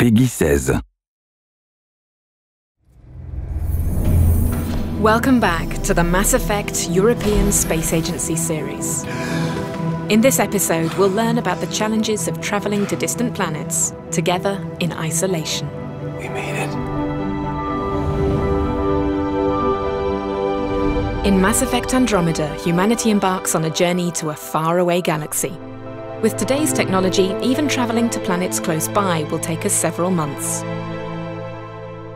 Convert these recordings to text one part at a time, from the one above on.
PEGI 16. Welcome back to the Mass Effect European Space Agency series. In this episode, we'll learn about the challenges of traveling to distant planets, together in isolation. We made it. In Mass Effect Andromeda, humanity embarks on a journey to a faraway galaxy. With today's technology, even travelling to planets close by will take us several months.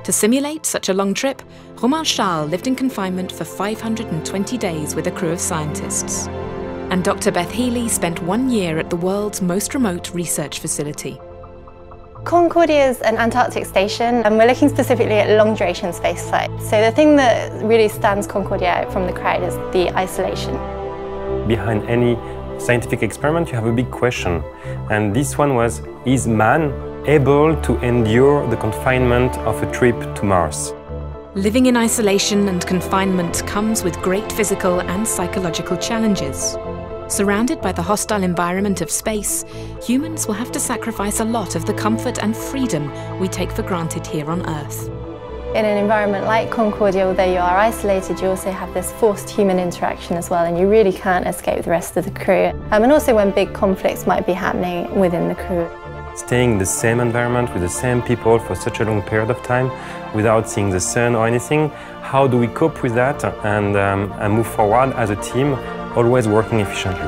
To simulate such a long trip, Romain Charles lived in confinement for 520 days with a crew of scientists. And Dr. Beth Healey spent 1 year at the world's most remote research facility. Concordia is an Antarctic station, and we're looking specifically at long-duration spaceflight. So the thing that really stands Concordia out from the crowd is the isolation. Behind any scientific experiment, you have a big question. And this one was, is man able to endure the confinement of a trip to Mars? Living in isolation and confinement comes with great physical and psychological challenges. Surrounded by the hostile environment of space, humans will have to sacrifice a lot of the comfort and freedom we take for granted here on Earth. In an environment like Concordia, although you are isolated, you also have this forced human interaction as well, and you really can't escape the rest of the crew. And also when big conflicts might be happening within the crew. Staying in the same environment with the same people for such a long period of time, without seeing the sun or anything, how do we cope with that and move forward as a team, always working efficiently?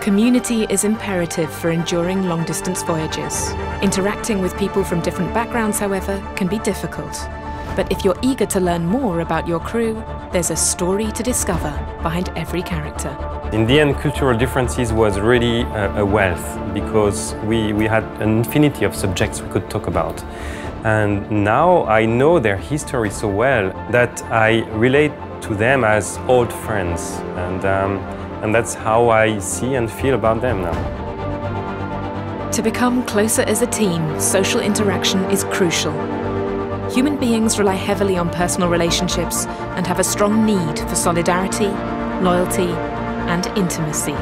Community is imperative for enduring long-distance voyages. Interacting with people from different backgrounds, however, can be difficult. But if you're eager to learn more about your crew, there's a story to discover behind every character. In the end, cultural differences was really a wealth, because we had an infinity of subjects we could talk about. And now I know their history so well that I relate to them as old friends. And that's how I see and feel about them now. To become closer as a team, social interaction is crucial. Human beings rely heavily on personal relationships and have a strong need for solidarity, loyalty, and intimacy.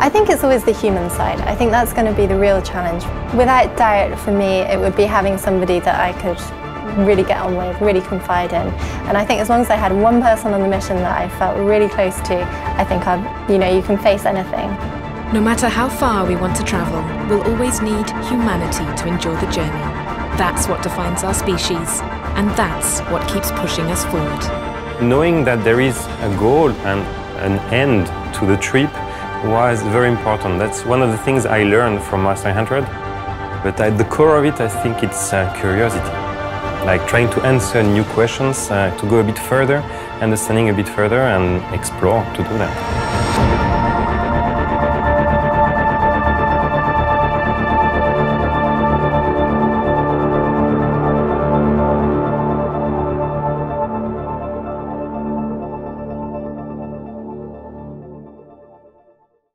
I think it's always the human side. I think that's going to be the real challenge. Without doubt, for me, it would be having somebody that I could really get on with, really confide in. And I think as long as I had one person on the mission that I felt really close to, I think you can face anything. No matter how far we want to travel, we'll always need humanity to endure the journey. That's what defines our species, and that's what keeps pushing us forward. Knowing that there is a goal and an end to the trip was very important. That's one of the things I learned from Mars 500. But at the core of it, I think it's curiosity. Like trying to answer new questions, to go a bit further, understanding a bit further, and explore to do that.